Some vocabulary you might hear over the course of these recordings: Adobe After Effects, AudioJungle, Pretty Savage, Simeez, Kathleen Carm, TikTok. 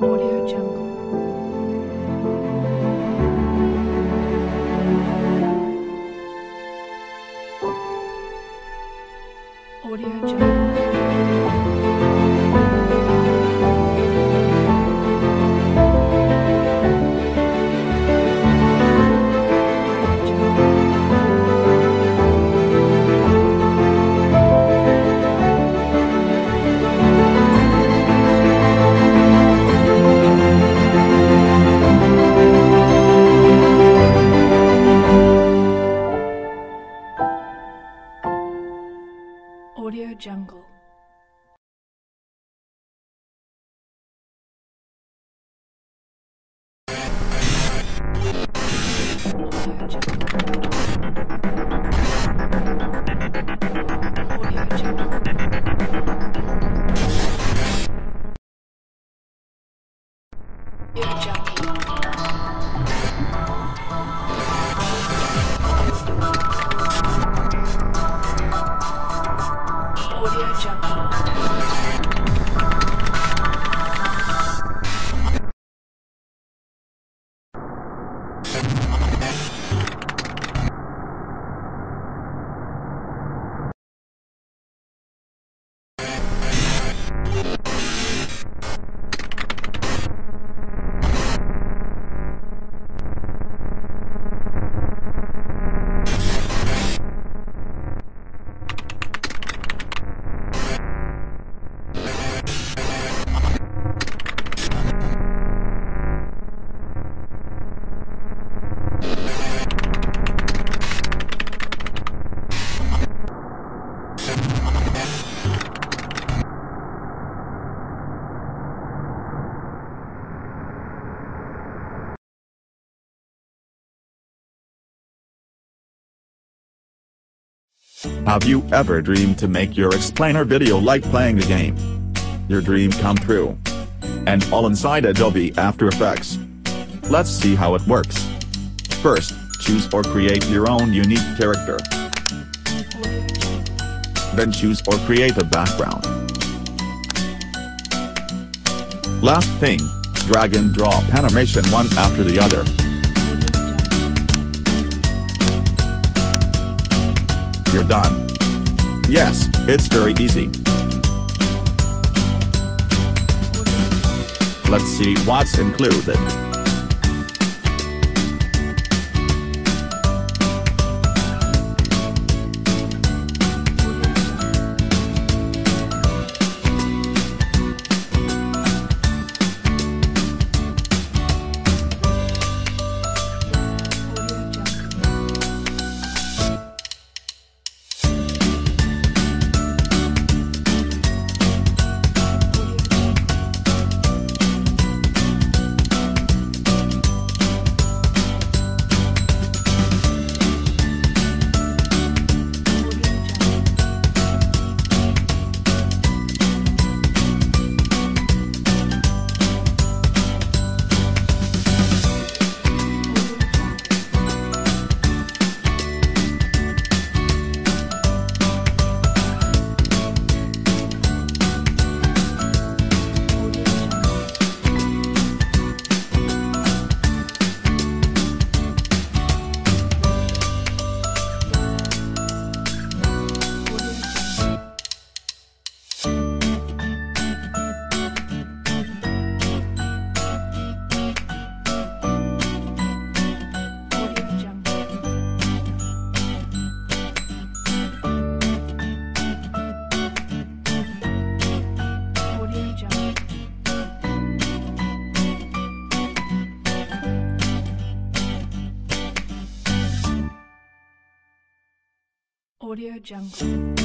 AudioJungle. AudioJungle. Have you ever dreamed to make your explainer video like playing a game? Your dream come true. And all inside Adobe After Effects. Let's see how it works. First, choose or create your own unique character. Then choose or create a background. Last thing, drag and drop animation one after the other. You're done. Yes, it's very easy. Let's see what's included. AudioJungle.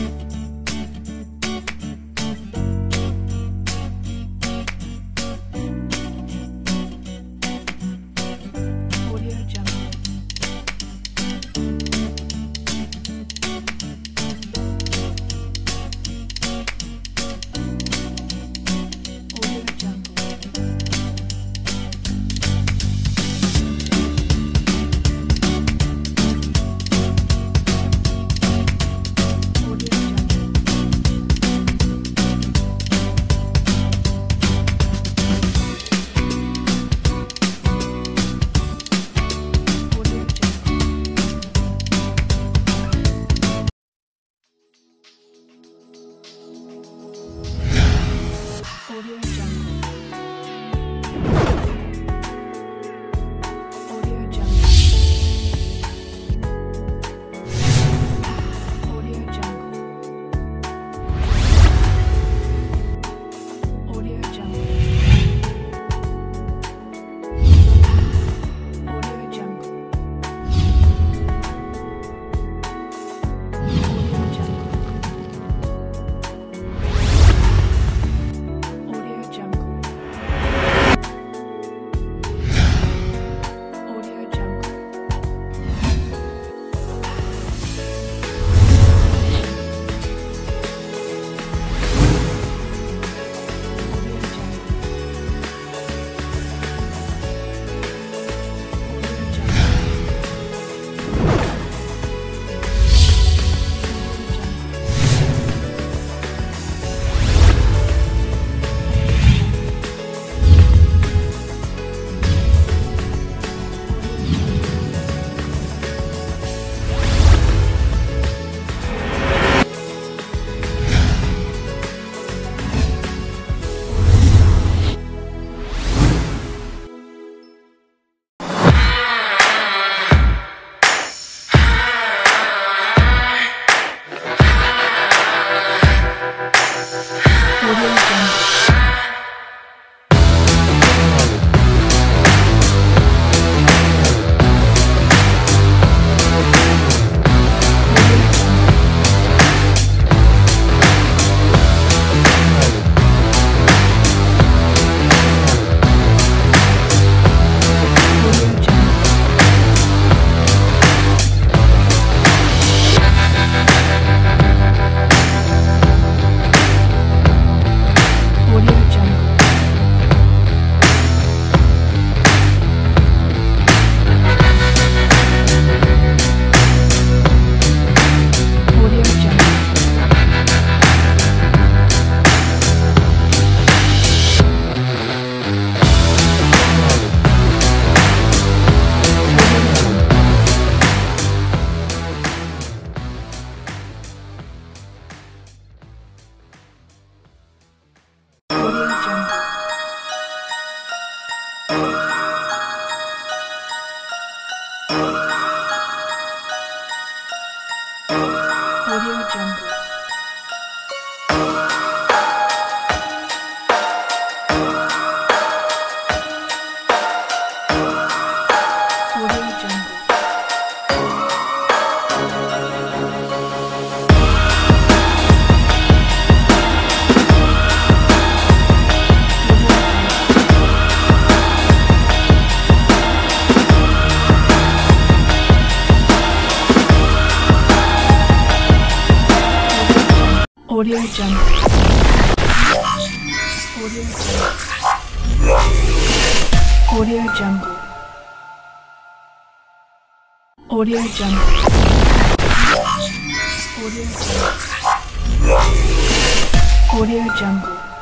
AudioJungle. AudioJungle. AudioJungle. AudioJungle. AudioJungle.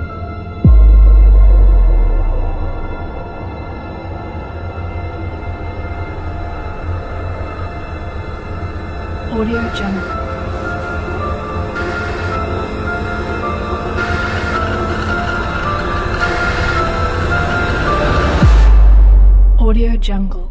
AudioJungle.